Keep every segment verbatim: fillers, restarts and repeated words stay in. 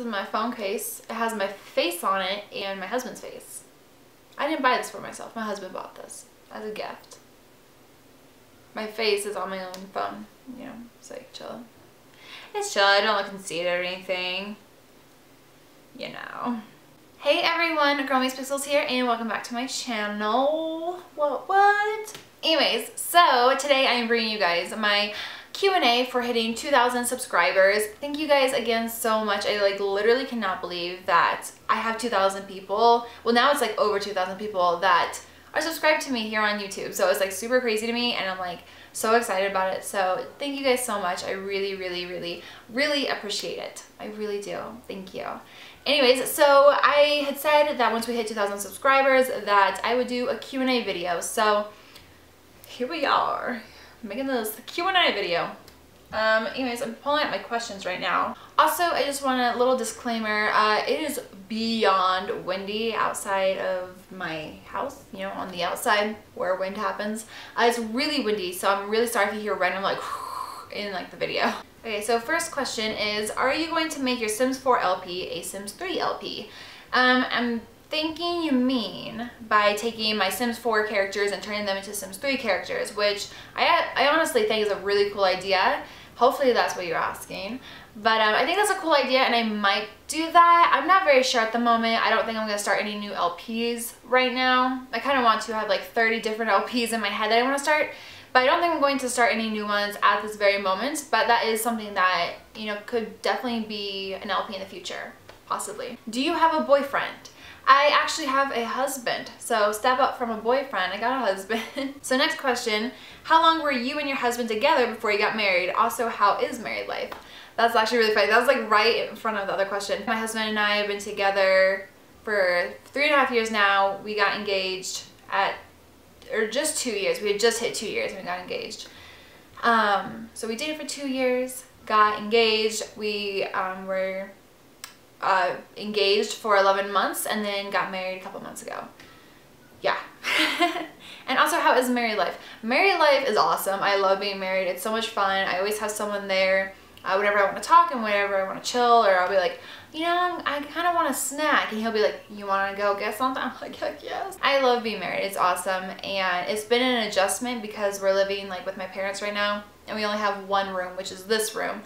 is my phone case. It has my face on it and my husband's face. I didn't buy this for myself. My husband bought this as a gift. My face is on my own phone, you know, it's like chill. It's chill, I don't look conceited or anything, you know. Hey everyone, Girl Meets Pixels here and welcome back to my channel. What, what? Anyways, so today I am bringing you guys my Q and A for hitting two thousand subscribers. Thank you guys again so much. I like literally cannot believe that I have two thousand people. Well, now it's like over two thousand people that are subscribed to me here on YouTube. So it's like super crazy to me and I'm like so excited about it. So thank you guys so much. I really, really, really, really appreciate it. I really do. Thank you. Anyways, so I had said that once we hit two thousand subscribers that I would do a Q and A video. So here we are. I'm making this Q and A video. Um, anyways, I'm pulling up my questions right now. Also, I just want a little disclaimer. Uh, it is beyond windy outside of my house, you know, on the outside where wind happens. Uh, it's really windy, so I'm really sorry if you hear random like in like the video. Okay, so first question is, are you going to make your Sims four L P a Sims three L P? Um, I'm thinking you mean by taking my Sims four characters and turning them into Sims three characters, which I, I honestly think is a really cool idea. Hopefully that's what you're asking. But um, I think that's a cool idea and I might do that. I'm not very sure at the moment. I don't think I'm going to start any new L Ps right now. I kind of want to have like thirty different L Ps in my head that I want to start. But I don't think I'm going to start any new ones at this very moment. But that is something that, you know, could definitely be an L P in the future. Possibly. Do you have a boyfriend? I actually have a husband, so step up from a boyfriend. I got a husband. So next question, how long were you and your husband together before you got married? Also, how is married life? That's actually really funny. That was like right in front of the other question. My husband and I have been together for three and a half years now. We got engaged at, or just two years. We had just hit two years and we got engaged. Um, so we dated for two years, got engaged. We um, were... Uh, engaged for eleven months and then got married a couple months ago. Yeah. And also, how is married life? Married life is awesome. I love being married. It's so much fun. I always have someone there uh, whenever I want to talk and whenever I want to chill, or I'll be like, you know, I kind of want a snack, and he'll be like, you want to go get something? I'm like, heck yes. I love being married. It's awesome. And it's been an adjustment because we're living like with my parents right now and we only have one room, which is this room.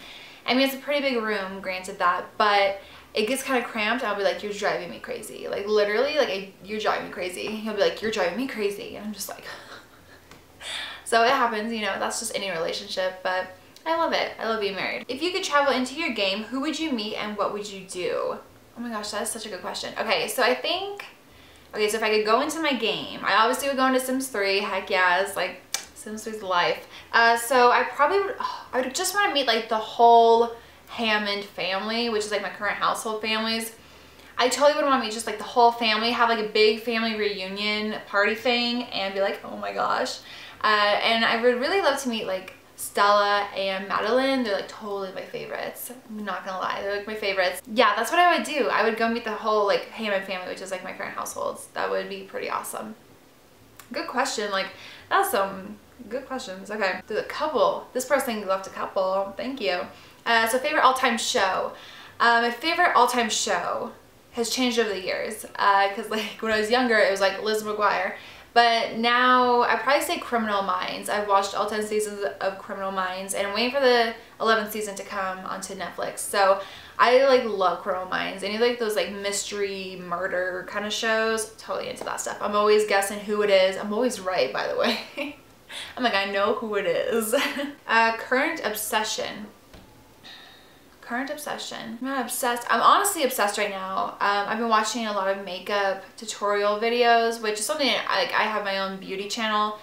I mean, it's a pretty big room, granted that, but it gets kind of cramped. I'll be like, you're driving me crazy. Like literally, like I, you're driving me crazy. He'll be like, you're driving me crazy. And I'm just like, so it happens, you know, that's just any relationship, but I love it. I love being married. If you could travel into your game, who would you meet and what would you do? Oh my gosh, that is such a good question. Okay, so I think, okay, so if I could go into my game, I obviously would go into Sims three, heck yeah, it's like Sims three's life. Uh, so I probably would, oh, I would just want to meet like the whole Hammond family, which is like my current household families. I totally would want to meet just like the whole family, have like a big family reunion party thing and be like, oh my gosh. Uh, and I would really love to meet like Stella and Madeline. They're like totally my favorites. I'm not gonna lie, they're like my favorites. Yeah, that's what I would do. I would go meet the whole like Hammond family, which is like my current households. That would be pretty awesome. Good question. Like that's some good questions. Okay, there's a couple. This person left a couple. Thank you. Uh, so favorite all-time show. Uh, my favorite all-time show has changed over the years because uh, like when I was younger it was like Liz McGuire, but now I probably say Criminal Minds. I've watched all ten seasons of Criminal Minds and I'm waiting for the eleventh season to come onto Netflix. So I like love Criminal Minds. Any like those like mystery murder kind of shows, totally into that stuff. I'm always guessing who it is. I'm always right, by the way. I'm like, I know who it is. uh, current obsession. Current obsession. I'm not obsessed. I'm honestly obsessed right now. Um, I've been watching a lot of makeup tutorial videos, which is something I, like I have my own beauty channel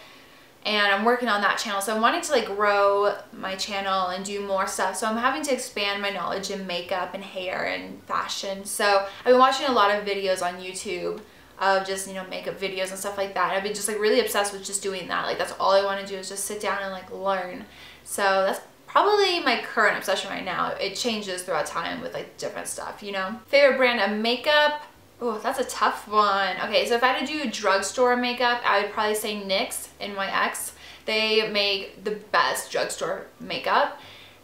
and I'm working on that channel. So I'm wanting to like grow my channel and do more stuff. So I'm having to expand my knowledge in makeup and hair and fashion. So I've been watching a lot of videos on YouTube of just, you know, makeup videos and stuff like that. And I've been just like really obsessed with just doing that. Like that's all I want to do is just sit down and like learn. So that's probably my current obsession right now. It changes throughout time with like different stuff, you know. Favorite brand of makeup? Oh, that's a tough one. Okay, so if I had to do drugstore makeup, I would probably say N Y X, N Y X. They make the best drugstore makeup.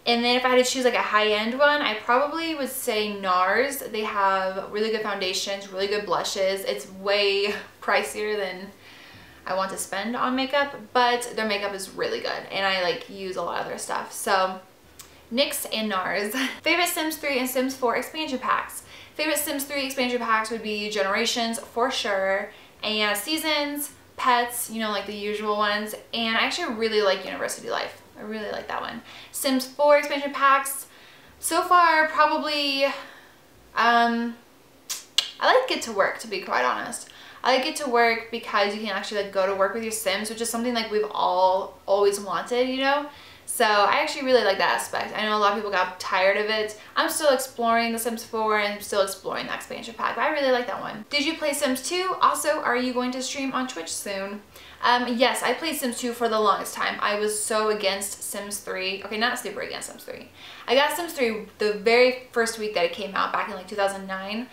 And then if I had to choose like a high-end one, I probably would say NARS. They have really good foundations, really good blushes. It's way pricier than I want to spend on makeup, but their makeup is really good and I like use a lot of their stuff. So N Y X and NARS. Favorite Sims three and Sims four expansion packs. Favorite Sims three expansion packs would be Generations for sure, and Seasons, Pets, you know, like the usual ones. And I actually really like University Life. I really like that one. Sims four expansion packs, so far probably, um, I like Get to Work, to be quite honest. I like Get to Work because you can actually like go to work with your Sims, which is something like we've all always wanted, you know? So I actually really like that aspect. I know a lot of people got tired of it. I'm still exploring the Sims four and I'm still exploring the expansion pack, but I really like that one. Did you play Sims two? Also, are you going to stream on Twitch soon? Um, yes, I played Sims two for the longest time. I was so against Sims three. Okay, not super against Sims three. I got Sims three the very first week that it came out back in like two thousand nine.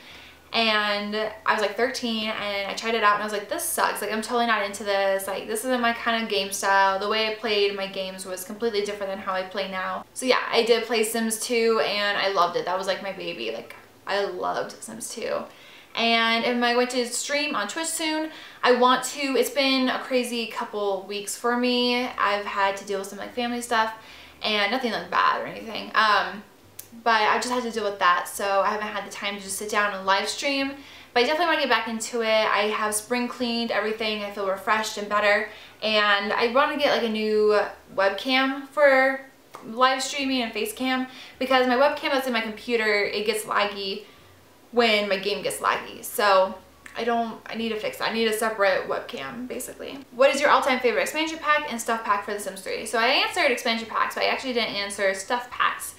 And I was like thirteen and I tried it out and I was like, this sucks. Like, I'm totally not into this. Like, this isn't my kind of game style. The way I played my games was completely different than how I play now. So yeah, I did play Sims two and I loved it. That was like my baby. Like, I loved Sims two. And am I going to stream on Twitch soon? I want to. It's been a crazy couple weeks for me. I've had to deal with some like family stuff and nothing like bad or anything. Um, but I just had to deal with that, so I haven't had the time to just sit down and live stream. But I definitely want to get back into it. I have spring cleaned everything. I feel refreshed and better. And I want to get like a new webcam for live streaming and face cam, because my webcam that's in my computer, it gets laggy when my game gets laggy. So I don't, I need to fix that. I need a separate webcam, basically. What is your all-time favorite expansion pack and stuff pack for The Sims three? So I answered expansion packs, but I actually didn't answer stuff packs.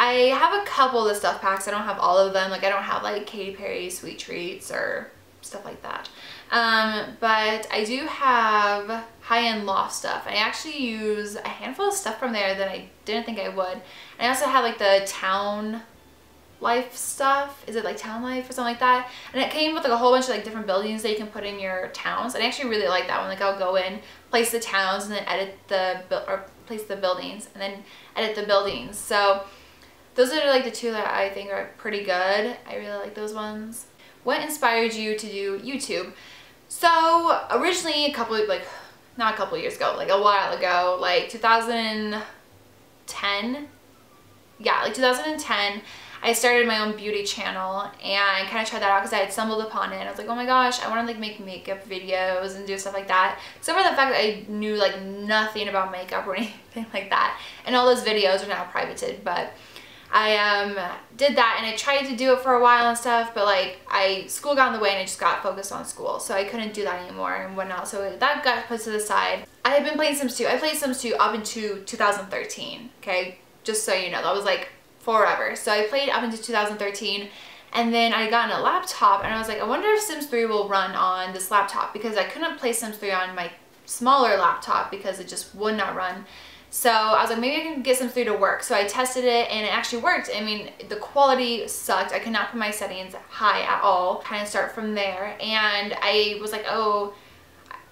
I have a couple of the stuff packs. I don't have all of them. Like, I don't have like Katy Perry Sweet Treats or stuff like that. Um, but I do have high-end loft stuff. I actually use a handful of stuff from there that I didn't think I would. And I also have like the town life stuff. Is it like Town Life or something like that? And it came with like a whole bunch of like different buildings that you can put in your towns. And I actually really like that one. Like, I'll go in, place the towns, and then edit the or place the buildings and then edit the buildings. So those are like the two that I think are pretty good. I really like those ones. What inspired you to do YouTube? So originally, a couple of like not a couple years ago, like a while ago, like two thousand ten. Yeah, like two thousand ten. I started my own beauty channel and kind of tried that out because I had stumbled upon it and I was like, oh my gosh, I want to like make makeup videos and do stuff like that. So for the fact that I knew like nothing about makeup or anything like that, and all those videos are now privated, but I um, did that and I tried to do it for a while and stuff, but like I school got in the way and I just got focused on school, so I couldn't do that anymore and whatnot, so that got put to the side. I had been playing Sims two. I played Sims two up into two thousand thirteen, okay, just so you know. That was like forever. So I played up into two thousand thirteen, and then I got a laptop and I was like, I wonder if Sims three will run on this laptop, because I couldn't play Sims three on my smaller laptop because it just would not run. So I was like, maybe I can get Sims three to work. So I tested it and it actually worked. I mean, the quality sucked. I could not put my settings high at all. Kind of start from there, and I was like, oh,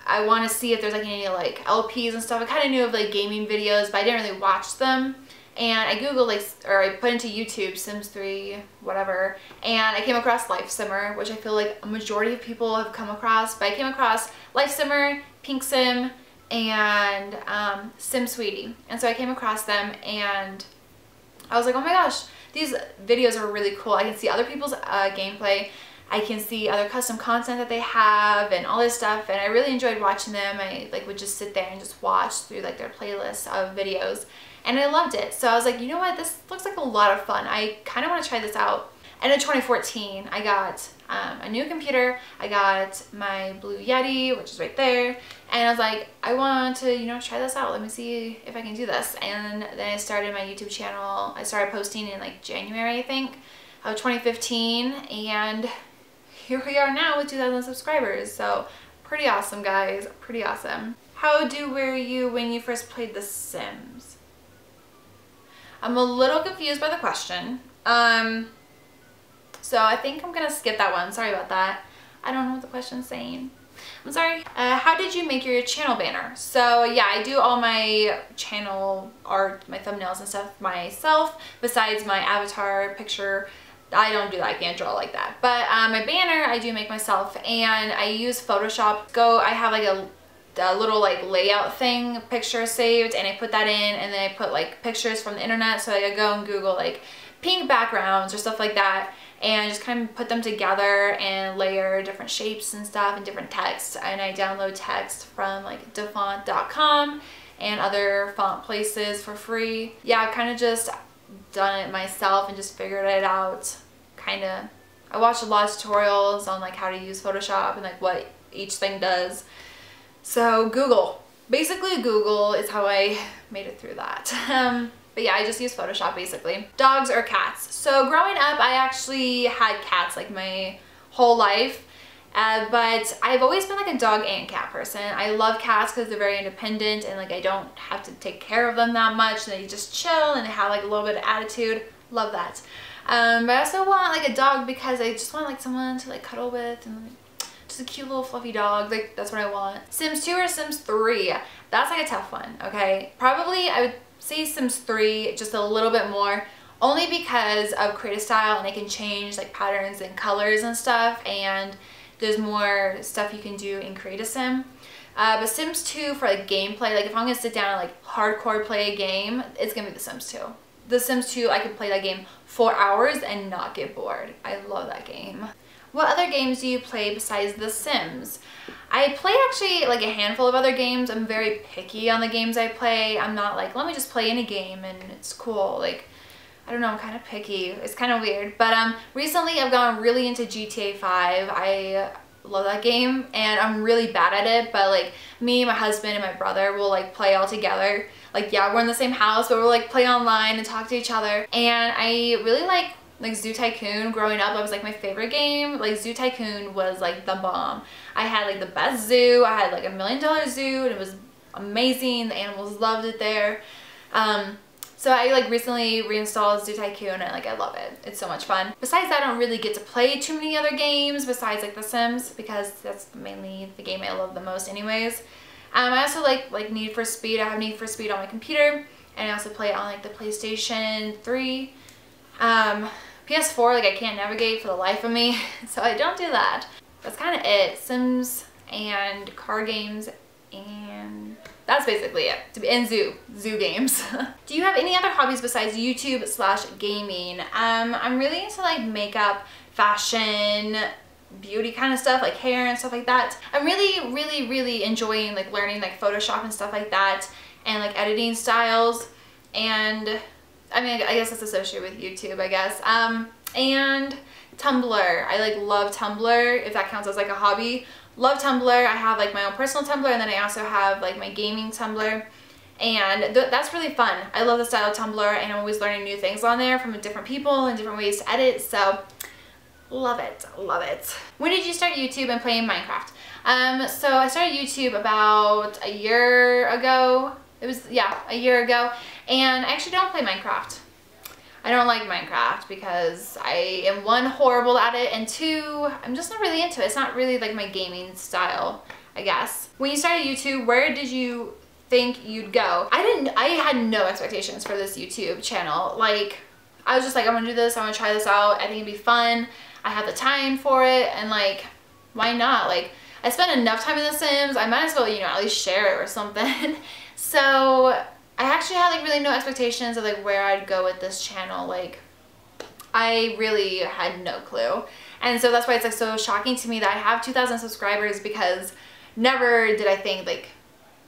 I want to see if there's like any like L Ps and stuff. I kind of knew of like gaming videos, but I didn't really watch them. And I googled, like, or I put into YouTube Sims three, whatever, and I came across Life Simmer, which I feel like a majority of people have come across, but I came across Life Simmer, Pink Sim, and um, Sim Sweetie. And so I came across them and I was like, oh my gosh, these videos are really cool. I can see other people's uh, gameplay. I can see other custom content that they have and all this stuff, and I really enjoyed watching them. I like would just sit there and just watch through like their playlists of videos, and I loved it. So I was like, you know what, this looks like a lot of fun. I kind of want to try this out. And in twenty fourteen, I got um, a new computer. I got my Blue Yeti, which is right there. And I was like, I want to, you know, try this out. Let me see if I can do this. And then I started my YouTube channel. I started posting in like January, I think, of twenty fifteen. And here we are now with two thousand subscribers. So pretty awesome, guys, pretty awesome. How do were you when you first played The Sims? I'm a little confused by the question. Um, so I think I'm gonna skip that one. Sorry about that. I don't know what the question's saying. I'm sorry. Uh, how did you make your channel banner? So yeah, I do all my channel art, my thumbnails and stuff myself, besides my avatar picture. I don't do that, I can't draw like that. But uh, my banner, I do make myself, and I use Photoshop. Go, I have like a a little like layout thing, picture saved, and I put that in, and then I put like pictures from the internet, so I go and Google like pink backgrounds or stuff like that, and just kind of put them together and layer different shapes and stuff and different text. And I download text from like da font dot com and other font places for free. Yeah, I've kind of just done it myself and just figured it out, kind of. I watched a lot of tutorials on like how to use Photoshop and like what each thing does. So Google, basically Google is how I made it through that. Um, but yeah, I just use Photoshop basically. Dogs or cats? So growing up, I actually had cats like my whole life, uh, but I've always been like a dog and cat person. I love cats because they're very independent and like I don't have to take care of them that much, and they just chill and they have like a little bit of attitude. Love that. Um, but I also want like a dog because I just want like someone to like cuddle with and like, just a cute little fluffy dog, like that's what I want. Sims two or Sims three? That's like a tough one, okay? Probably I would say Sims three, just a little bit more, only because of creative style and I can change like patterns and colors and stuff, and there's more stuff you can do in create a sim. Uh, but Sims two for like gameplay, like if I'm gonna sit down and like hardcore play a game, it's gonna be the Sims two. The Sims two, I could play that game for hours and not get bored. I love that game. What other games do you play besides The Sims? I play actually like a handful of other games. I'm very picky on the games I play. I'm not like, let me just play any game and it's cool. Like, I don't know, I'm kind of picky. It's kind of weird. But um, recently I've gone really into G T A five. I love that game and I'm really bad at it, but like me, my husband, and my brother will like play all together. Like, yeah, we're in the same house, but we'll like play online and talk to each other. And I really like Like Zoo Tycoon. Growing up, that was like my favorite game. Like Zoo Tycoon was like the bomb. I had like the best zoo. I had like a million dollar zoo and it was amazing. The animals loved it there. Um, so I like recently reinstalled Zoo Tycoon and like I love it. It's so much fun. Besides that, I don't really get to play too many other games besides like The Sims, because that's mainly the game I love the most anyways. Um, I also like like Need for Speed. I have Need for Speed on my computer and I also play it on like the PlayStation three. Um, P S four, like I can't navigate for the life of me, so I don't do that. That's kind of it. Sims and car games, and that's basically it. And zoo, zoo games. Do you have any other hobbies besides YouTube slash gaming? Um, I'm really into like makeup, fashion, beauty kind of stuff, like hair and stuff like that. I'm really, really, really enjoying like learning like Photoshop and stuff like that, and like editing styles, and I mean, I guess that's associated with YouTube, I guess. Um, and Tumblr. I like love Tumblr, if that counts as like a hobby. Love Tumblr. I have like my own personal Tumblr, and then I also have like my gaming Tumblr. And th that's really fun. I love the style of Tumblr, and I'm always learning new things on there from different people and different ways to edit. So love it, love it. When did you start YouTube and playing Minecraft? Um, so I started YouTube about a year ago. It was, yeah, a year ago, and I actually don't play Minecraft. I don't like Minecraft because I am, one, horrible at it, and two, I'm just not really into it. It's not really like my gaming style, I guess. When you started YouTube, where did you think you'd go? I didn't, I had no expectations for this YouTube channel. Like, I was just like, I'm gonna do this, I'm gonna try this out, I think it'd be fun, I have the time for it, and like, why not? Like, I spent enough time in The Sims, I might as well, you know, at least share it or something. So I actually had like really no expectations of like where I'd go with this channel. Like, I really had no clue, and so that's why it's like so shocking to me that I have two thousand subscribers, because never did I think like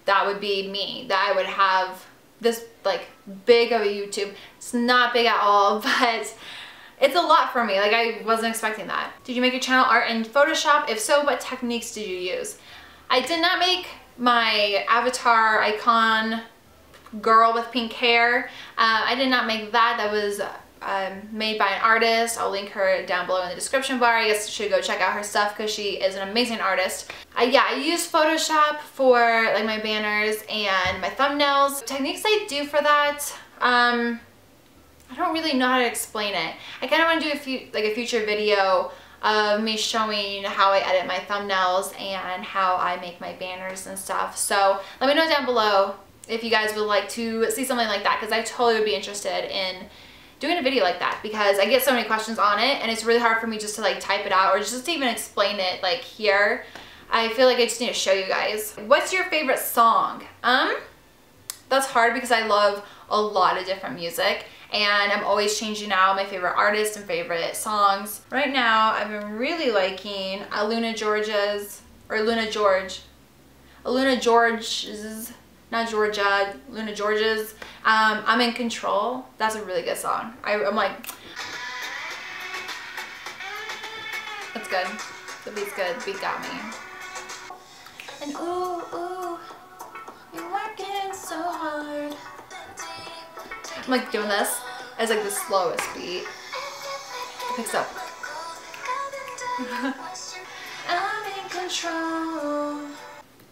that would be me, that I would have this like big of a YouTube. It's not big at all, but it's a lot for me. Like, I wasn't expecting that. Did you make your channel art in Photoshop? If so, what techniques did you use? I did not make my avatar icon girl with pink hair. Uh, I did not make that. That was um, made by an artist. I'll link her down below in the description bar. I guess you should go check out her stuff because she is an amazing artist. Uh, yeah, I use Photoshop for like my banners and my thumbnails. Techniques I do for that, um, I don't really know how to explain it. I kind of want to do a few, like a future video of me showing how I edit my thumbnails and how I make my banners and stuff. So let me know down below if you guys would like to see something like that, because I totally would be interested in doing a video like that, because I get so many questions on it and it's really hard for me just to like type it out or just to even explain it like here. I feel like I just need to show you guys. What's your favorite song? Um, that's hard because I love a lot of different music and I'm always changing out my favorite artists and favorite songs. Right now I've been really liking Aluna George's, or Aluna George, Aluna George's, not Georgia, Aluna George's, um, I'm in Control. That's a really good song. I, I'm like, that's good. The beat's good, the beat got me. And ooh, ooh, you're working so hard. I'm like doing this as like the slowest beat. It picks up. I'm in control.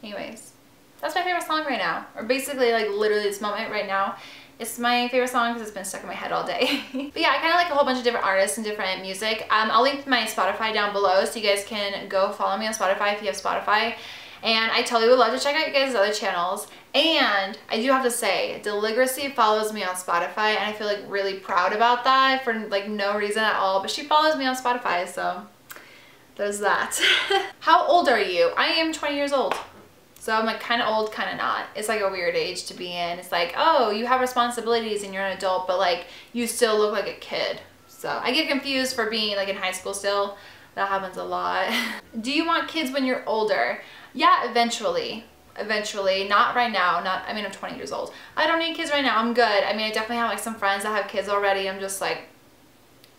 Anyways, that's my favorite song right now. Or basically like literally this moment right now. It's my favorite song because it's been stuck in my head all day. But yeah, I kind of like a whole bunch of different artists and different music. Um, I'll link my Spotify down below so you guys can go follow me on Spotify if you have Spotify. And I totally would love to check out you guys' other channels. And I do have to say, Deligracy follows me on Spotify, and I feel like really proud about that for like no reason at all. But she follows me on Spotify, so there's that. How old are you? I am twenty years old. So I'm like kind of old, kind of not. It's like a weird age to be in. It's like, oh, you have responsibilities and you're an adult, but like you still look like a kid. So I get confused for being like in high school still. That happens a lot. Do you want kids when you're older? Yeah, eventually. Eventually. Not right now. Not. I mean, I'm twenty years old. I don't need kids right now. I'm good. I mean, I definitely have like some friends that have kids already. I'm just like,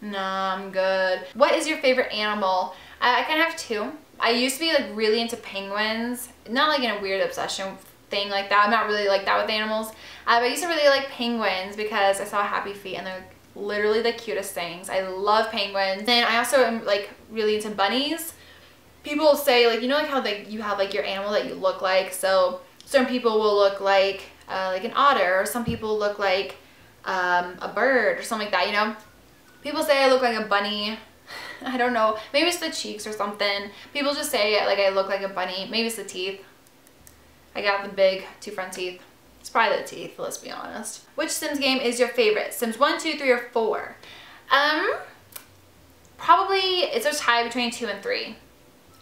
nah, I'm good. What is your favorite animal? I, I kind of have two. I used to be like really into penguins, not like in a weird obsession thing like that. I'm not really like that with animals. Uh, but I used to really like penguins because I saw Happy Feet and they're literally the cutest things. I love penguins. Then I also am like really into bunnies. People say like, you know, like how like you have like your animal that you look like. So certain people will look like uh, like an otter, or some people look like um, a bird or something like that. You know, people say I look like a bunny. I don't know, maybe it's the cheeks or something. People just say like I look like a bunny. Maybe it's the teeth. I got the big two front teeth. It's probably the teeth, let's be honest. Which Sims game is your favorite? Sims one, two, three, or four? Um, probably it's a tie between two and three.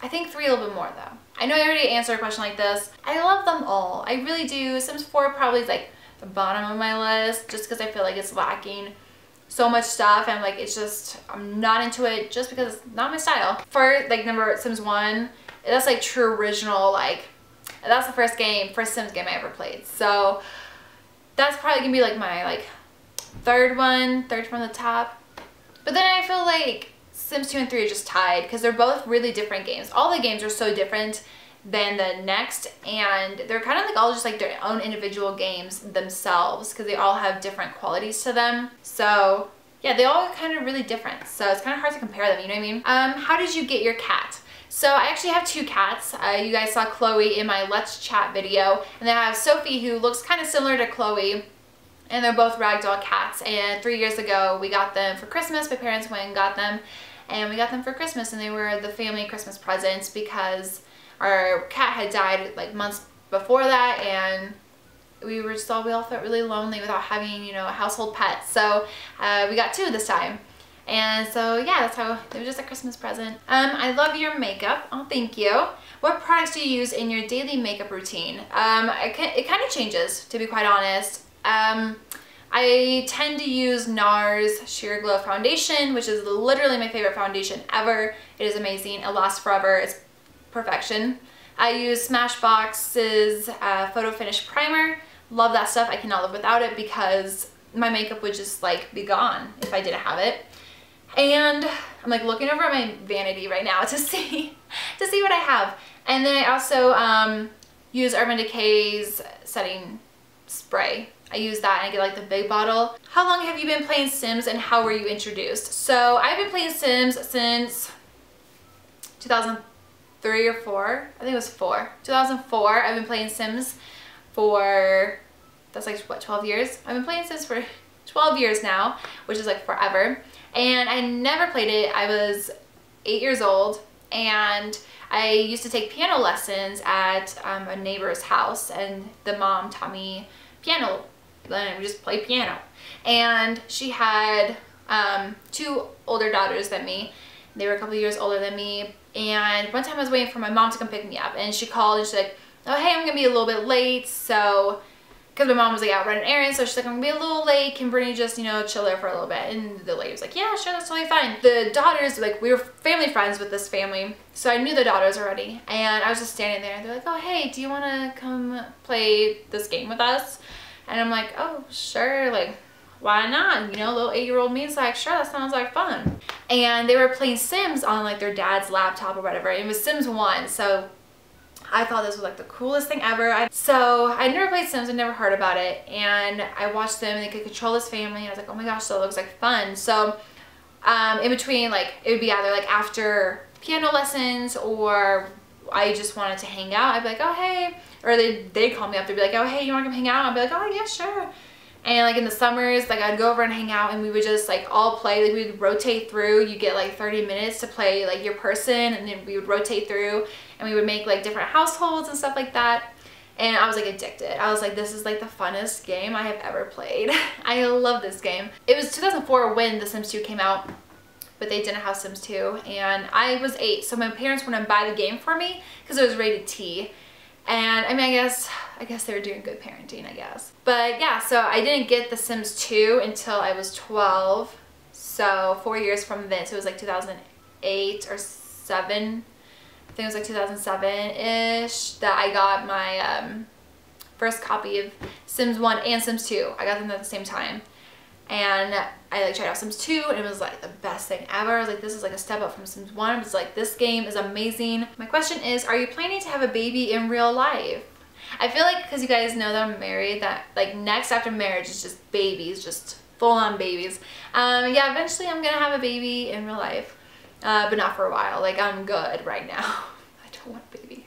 I think three a little bit more though. I know I already answered a question like this. I love them all. I really do. Sims four probably is like the bottom of my list just because I feel like it's lacking so much stuff, and like it's just, I'm not into it just because it's not my style. For like number Sims one, that's like true original, like that's the first game, first Sims game I ever played. So that's probably gonna be like my like third one, third from the top. But then I feel like Sims two and three are just tied because they're both really different games. All the games are so different than the next, and they're kind of like all just like their own individual games themselves because they all have different qualities to them. So yeah, they all are kind of really different, so it's kind of hard to compare them, you know what I mean? Um how did you get your cat? So I actually have two cats. Uh, you guys saw Chloe in my Let's Chat video, and then I have Sophie, who looks kind of similar to Chloe, and they're both ragdoll cats. And three years ago we got them for Christmas. My parents went and got them, and we got them for Christmas, and they were the family Christmas presents because our cat had died like months before that, and we were just all, we all felt really lonely without having, you know, a household pet. So uh, we got two this time, and so yeah, that's how it was, just a Christmas present. Um, I love your makeup. Oh, thank you. What products do you use in your daily makeup routine? Um, I can, it kind of changes, to be quite honest. Um, I tend to use NARS Sheer Glow foundation, which is literally my favorite foundation ever. It is amazing. It lasts forever. It's perfection. I use Smashbox's uh, Photo Finish Primer. Love that stuff. I cannot live without it because my makeup would just like be gone if I didn't have it. And I'm like looking over at my vanity right now to see to see what I have. And then I also um, use Urban Decay's setting spray. I use that, and I get like the big bottle. How long have you been playing Sims, and how were you introduced? So I've been playing Sims since two thousand three or four, I think it was four, two thousand four. I've been playing Sims for, that's like what, twelve years? I've been playing Sims for twelve years now, which is like forever. And I never played it. I was eight years old, and I used to take piano lessons at um, a neighbor's house, and the mom taught me piano. Then we just play piano. And she had um, two older daughters than me. They were a couple years older than me. And one time I was waiting for my mom to come pick me up, and she called and she's like, oh, hey, I'm gonna be a little bit late. So, cause my mom was like out running errands. So she's like, I'm gonna be a little late. Can Brittany just, you know, chill there for a little bit? And the lady was like, yeah, sure, that's totally fine. The daughters, like, we were family friends with this family. So I knew the daughters already. And I was just standing there, and they're like, oh, hey, do you wanna come play this game with us? And I'm like, oh, sure, like, why not? You know, little eight-year-old me's like, sure, that sounds like fun. And they were playing Sims on, like, their dad's laptop or whatever. It was Sims one, so I thought this was, like, the coolest thing ever. I, so I never played Sims. I never heard about it. And I watched them, and they could control this family. And I was like, oh, my gosh, that looks like fun. So um, in between, like, it would be either, like, after piano lessons or I just wanted to hang out. I'd be like, oh, hey. Or they'd, they'd call me up. They'd be like, oh, hey, you want to come hang out? I'd be like, oh, yeah, sure. And, like, in the summers, like, I'd go over and hang out, and we would just, like, all play. Like, we'd rotate through. You get, like, thirty minutes to play, like, your person, and then we would rotate through, and we would make, like, different households and stuff like that. And I was, like, addicted. I was like, this is, like, the funnest game I have ever played. I love this game. It was two thousand four when The Sims two came out, but they didn't have Sims two, and I was eight, so my parents wouldn't buy the game for me because it was rated T. And I mean, I guess, I guess they were doing good parenting, I guess. But yeah, so I didn't get The Sims two until I was twelve. So four years from then, so it was like two thousand eight or seven. I think it was like two thousand seven-ish that I got my um, first copy of Sims one and Sims two. I got them at the same time. And I like tried out Sims two, and it was like the best thing ever. I was like, this is like a step up from Sims one. I was like, this game is amazing. My question is, are you planning to have a baby in real life? I feel like, because you guys know that I'm married, that like next after marriage is just babies, just full-on babies. Um, yeah, eventually I'm gonna have a baby in real life, uh, but not for a while. Like, I'm good right now. I don't want a baby.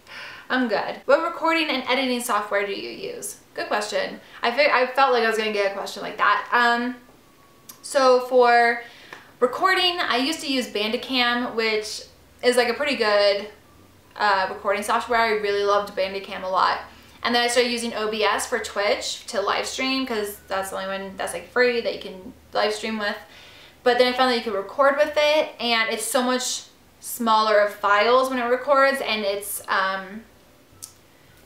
I'm good. What recording and editing software do you use? Good question. I, figured, I felt like I was gonna get a question like that. Um, So for recording, I used to use Bandicam, which is like a pretty good uh, recording software. I really loved Bandicam a lot. And then I started using O B S for Twitch to live stream, because that's the only one that's like free that you can live stream with. But then I found that you could record with it, and it's so much smaller of files when it records, and it's um,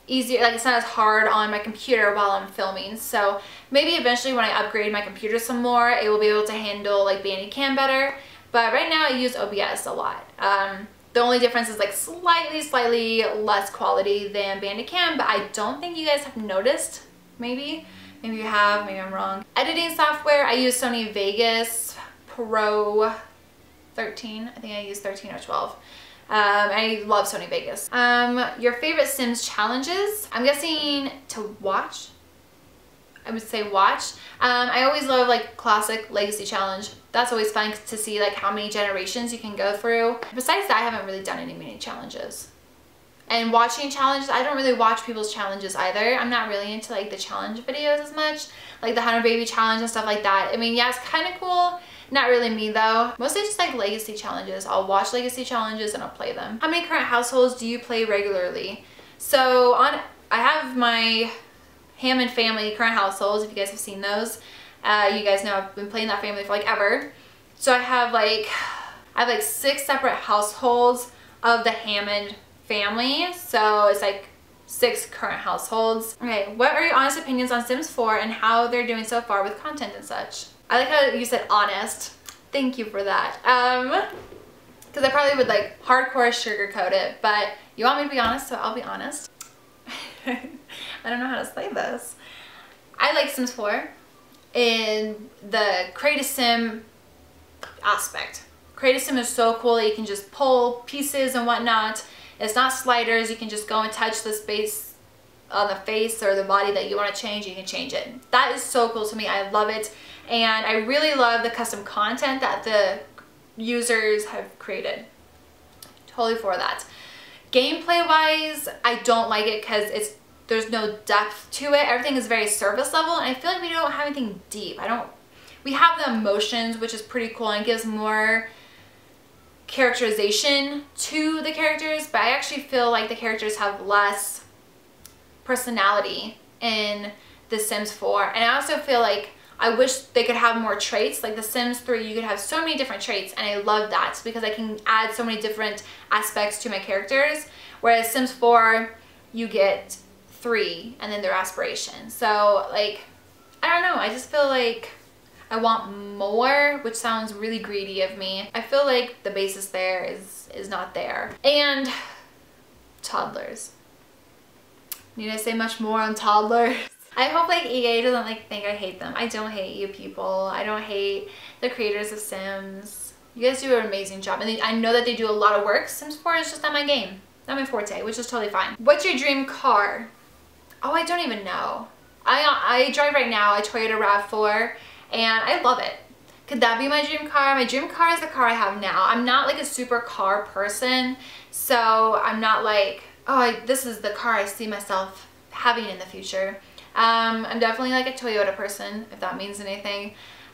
easier, like it's not as hard on my computer while I'm filming. So maybe eventually when I upgrade my computer some more, it will be able to handle like Bandicam better, but right now I use O B S a lot. Um, the only difference is like slightly slightly less quality than Bandicam, but I don't think you guys have noticed. Maybe maybe you have, maybe I'm wrong. Editing software, I use Sony Vegas Pro thirteen. I think I use thirteen or twelve. Um, I love Sony Vegas. Um, your favorite Sims challenges? I'm guessing to watch. I would say watch. Um, I always love like classic legacy challenge. That's always fun to see like how many generations you can go through. Besides that, I haven't really done any mini challenges. And watching challenges, I don't really watch people's challenges either. I'm not really into like the challenge videos as much, like the one hundred baby challenge and stuff like that. I mean, yeah, it's kind of cool. Not really me though. Mostly just like legacy challenges. I'll watch legacy challenges and I'll play them. How many current households do you play regularly? So on, I have my Hammond family current households, if you guys have seen those. Uh, you guys know I've been playing that family for like ever. So I have like, I have like six separate households of the Hammond family. So it's like six current households. Okay, what are your honest opinions on Sims four and how they're doing so far with content and such? I like how you said honest. Thank you for that. Um, because I probably would like hardcore sugarcoat it, but you want me to be honest, so I'll be honest. I don't know how to say this. I like Sims four in the create a sim aspect. Create a sim is so cool that you can just pull pieces and whatnot. It's not sliders. You can just go and touch the space on the face or the body that you want to change. You can change it. That is so cool to me. I love it. And I really love the custom content that the users have created. Totally for that. Gameplay wise, I don't like it because it's there's no depth to it. Everything is very surface level, and I feel like we don't have anything deep. I don't we have the emotions, which is pretty cool, and it gives more characterization to the characters, but I actually feel like the characters have less personality in The Sims four. And I also feel like I wish they could have more traits. Like The Sims three, you could have so many different traits, and I love that because I can add so many different aspects to my characters, whereas Sims four, you get three and then their aspirations. So like, I don't know, I just feel like I want more, which sounds really greedy of me. I feel like the basis there is is not there. And toddlers. Need I say much more on toddlers? I hope like E A doesn't like think I hate them. I don't hate you people. I don't hate the creators of Sims. You guys do an amazing job, and they, I know that they do a lot of work. Sims four is just not my game, not my forte, which is totally fine. What's your dream car? Oh, I don't even know. I I drive right now a Toyota RAV four. And I love it. Could that be my dream car? My dream car is the car I have now. I'm not like a super car person, so I'm not like, oh, I, this is the car I see myself having in the future. Um, I'm definitely like a Toyota person, if that means anything.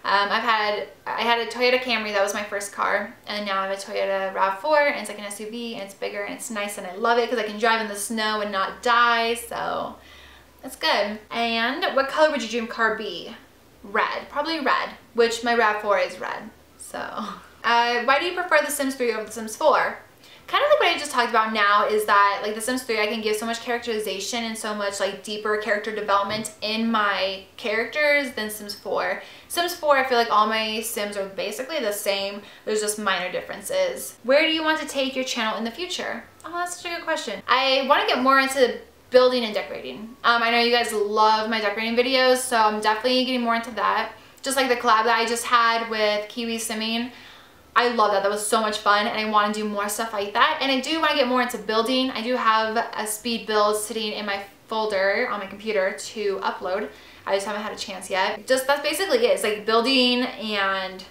Um, I've had, I had a Toyota Camry, that was my first car, and now I have a Toyota RAV four, and it's like an S U V, and it's bigger, and it's nice, and I love it because I can drive in the snow and not die, so that's good. And what color would your dream car be? Red, probably red, which my RAV four is red. So uh, why do you prefer The Sims three over The Sims four? Kind of like what I just talked about now, is that like The Sims three, I can give so much characterization and so much like deeper character development in my characters than Sims four. Sims four, I feel like all my Sims are basically the same. There's just minor differences. Where do you want to take your channel in the future? Oh, that's such a good question. I want to get more into building and decorating. Um, I know you guys love my decorating videos, so I'm definitely getting more into that. Just like the collab that I just had with Kiwi Simming. I love that, that was so much fun, and I want to do more stuff like that. And I do want to get more into building. I do have a speed build sitting in my folder on my computer to upload. I just haven't had a chance yet. Just that's basically it. It's like building and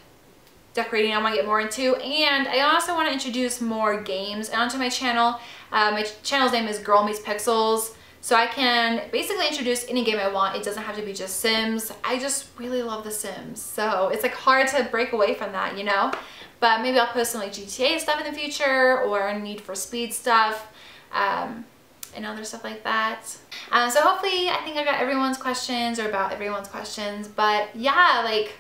decorating I want to get more into, and I also want to introduce more games onto my channel. Uh, my channel's name is Girl Meets Pixels, so I can basically introduce any game I want. It doesn't have to be just Sims. I just really love The Sims, so it's like hard to break away from that, you know? But maybe I'll post some like G T A stuff in the future, or Need for Speed stuff, um, and other stuff like that. Uh, so hopefully, I think I got everyone's questions, or about everyone's questions, but yeah, like,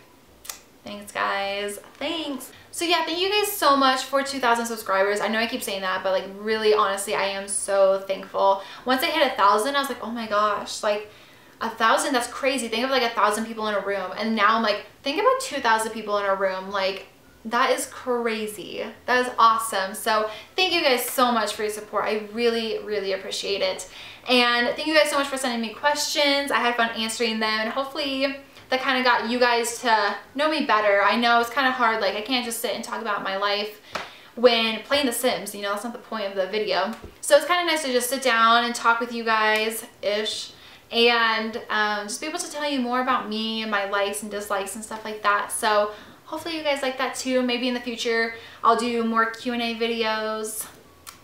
thanks guys, thanks. So yeah, thank you guys so much for two thousand subscribers. I know I keep saying that, but like really honestly, I am so thankful. Once I hit a thousand, I was like, oh my gosh, like a thousand, that's crazy. Think of like a thousand people in a room. And now I'm like, think about two thousand people in a room. Like, that is crazy. That is awesome. So thank you guys so much for your support. I really, really appreciate it. And thank you guys so much for sending me questions. I had fun answering them, and hopefully that kind of got you guys to know me better. I know it's kind of hard, like I can't just sit and talk about my life when playing The Sims, you know, that's not the point of the video. So it's kind of nice to just sit down and talk with you guys-ish, and um, just be able to tell you more about me and my likes and dislikes and stuff like that. So hopefully you guys like that too. Maybe in the future I'll do more Q and A videos,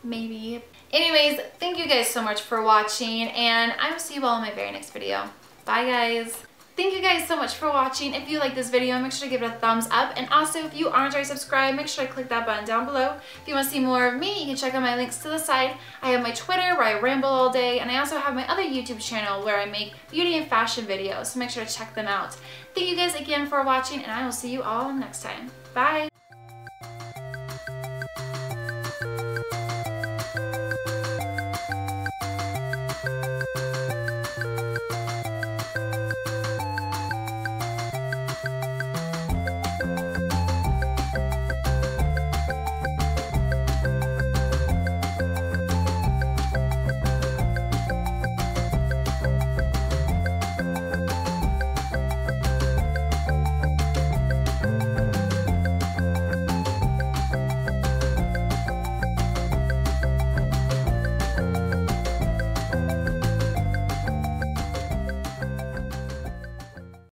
maybe. Anyways, thank you guys so much for watching, and I will see you all in my very next video. Bye guys. Thank you guys so much for watching. If you like this video, make sure to give it a thumbs up. And also, if you aren't already subscribed, make sure to click that button down below. If you want to see more of me, you can check out my links to the side. I have my Twitter where I ramble all day, and I also have my other YouTube channel where I make beauty and fashion videos, so make sure to check them out. Thank you guys again for watching, and I will see you all next time. Bye!